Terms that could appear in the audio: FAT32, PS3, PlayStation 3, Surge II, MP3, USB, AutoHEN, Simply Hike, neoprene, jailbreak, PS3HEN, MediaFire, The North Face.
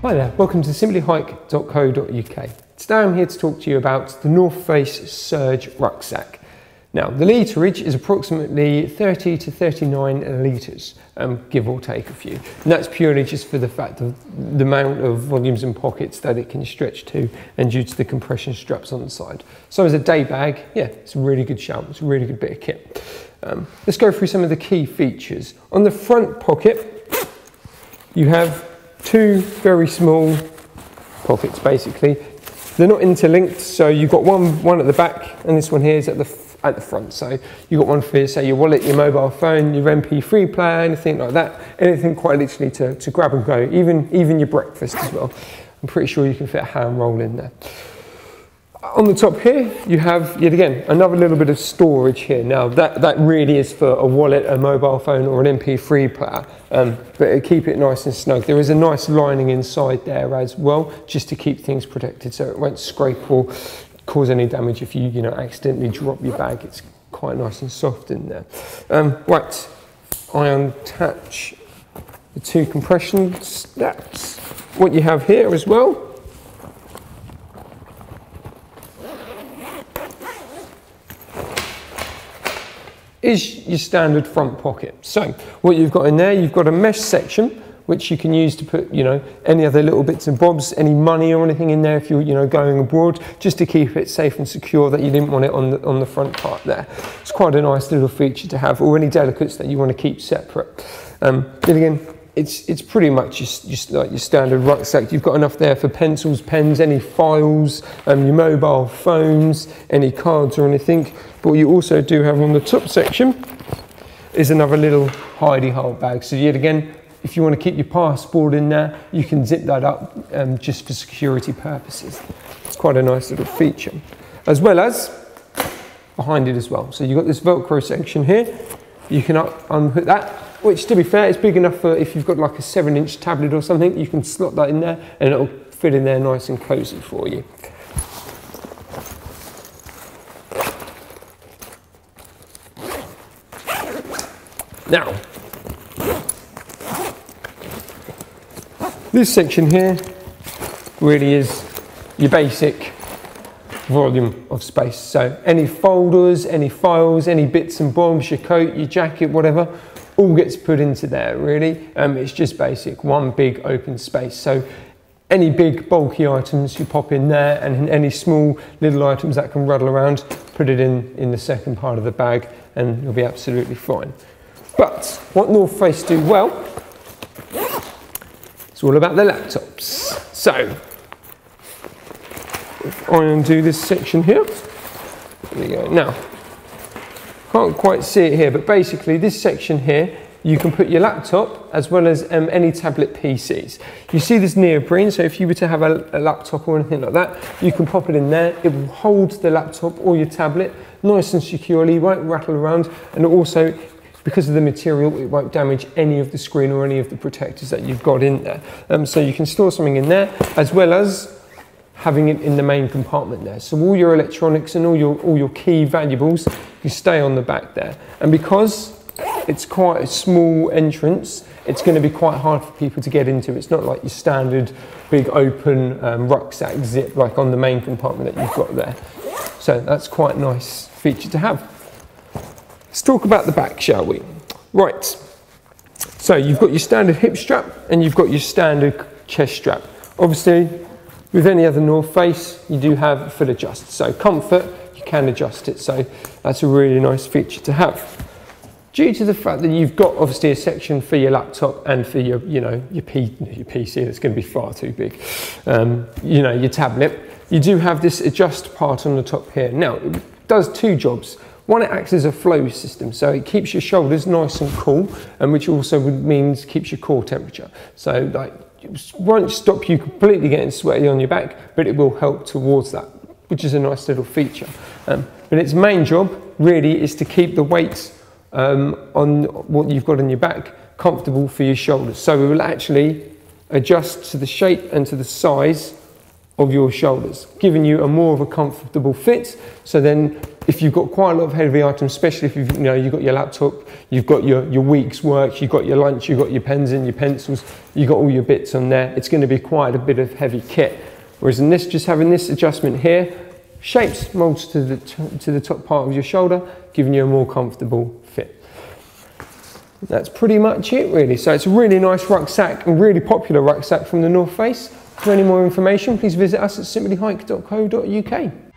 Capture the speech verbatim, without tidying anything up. Hi there, welcome to simply hike dot co dot U K. Today I'm here to talk to you about the North Face Surge Rucksack. Now, the literage is approximately thirty to thirty-nine litres, um, give or take a few. And that's purely just for the fact of the amount of volumes and pockets that it can stretch to and due to the compression straps on the side. So as a day bag, yeah, it's a really good shout, it's a really good bit of kit. Um, let's go through some of the key features. On the front pocket, you have two very small pockets basically. They're not interlinked, so you've got one, one at the back and this one here is at the front. at the front. So you've got one for, say, your wallet, your mobile phone, your M P three player, anything like that, anything quite literally to, to grab and go, even, even your breakfast as well. I'm pretty sure you can fit a hand roll in there. On the top here, you have, yet again, another little bit of storage here. Now, that, that really is for a wallet, a mobile phone, or an M P three player, um, but keep it nice and snug. There is a nice lining inside there as well, just to keep things protected so it won't scrape or cause any damage if you, you know, accidentally drop your bag. It's quite nice and soft in there. Um, right, I untouch the two compression straps. What you have here as well is your standard front pocket. So what you've got in there, you've got a mesh section which you can use to put, you know, any other little bits and bobs, any money or anything in there if you're, you know, going abroad, just to keep it safe and secure that you didn't want it on the, on the front part there. It's quite a nice little feature to have, or any delicates that you want to keep separate. Um, then again, it's, it's pretty much just, just like your standard rucksack. You've got enough there for pencils, pens, any files, um, your mobile phones, any cards or anything. But what you also do have on the top section is another little hidey-hole bag. So yet again, if you want to keep your passport in there, you can zip that up um, just for security purposes. It's quite a nice little feature. As well as behind it as well. So you've got this Velcro section here. You can unhook that, which to be fair, is big enough for if you've got like a seven inch tablet or something, you can slot that in there and it'll fit in there nice and cozy for you. Now, this section here really is your basic volume of space. So any folders, any files, any bits and bobs, your coat, your jacket, whatever, all gets put into there really. Um, it's just basic, one big open space. So any big bulky items you pop in there, and any small little items that can rattle around, put it in, in the second part of the bag and you'll be absolutely fine. But what North Face do well, it's all about the laptops. So, if I undo this section here, there we go. Now, can't quite see it here, but basically this section here, you can put your laptop as well as um, any tablet P Cs. You see this neoprene, so if you were to have a, a laptop or anything like that, you can pop it in there. It will hold the laptop or your tablet nice and securely, won't rattle around, and also, because of the material, it won't damage any of the screen or any of the protectors that you've got in there. Um, so you can store something in there, as well as having it in the main compartment there. So all your electronics and all your, all your key valuables can stay on the back there. And because it's quite a small entrance, it's going to be quite hard for people to get into. It's not like your standard big open um, rucksack zip like on the main compartment that you've got there. So that's quite a nice feature to have. Let's talk about the back, shall we? Right, so you've got your standard hip strap and you've got your standard chest strap. Obviously, with any other North Face, you do have a full adjust. So comfort, you can adjust it. So that's a really nice feature to have. Due to the fact that you've got obviously a section for your laptop and for your, you know, your, P, your P C, that's going to be far too big, um, you know, your tablet, you do have this adjust part on the top here. Now, it does two jobs. One, it acts as a flow system, so it keeps your shoulders nice and cool, and which also means keeps your core temperature. So like, it won't stop you completely getting sweaty on your back, but it will help towards that, which is a nice little feature. Um, but its main job really is to keep the weight um, on what you've got on your back comfortable for your shoulders. So it will actually adjust to the shape and to the size of your shoulders, giving you a more of a comfortable fit. So then if you've got quite a lot of heavy items, especially if you've, you know, you've got your laptop, you've got your, your week's work, you've got your lunch, you've got your pens and your pencils, you've got all your bits on there, it's going to be quite a bit of heavy kit. Whereas in this, just having this adjustment here, shapes, molds to the, to the top part of your shoulder, giving you a more comfortable fit. That's pretty much it really. So it's a really nice rucksack, a really popular rucksack from the North Face. For any more information, please visit us at simply hike dot co dot U K.